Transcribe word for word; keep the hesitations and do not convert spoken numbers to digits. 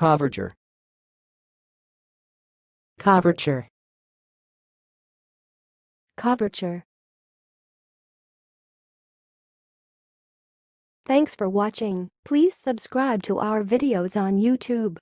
Coverture. Coverture. Coverture. Thanks for watching. Please subscribe to our videos on YouTube.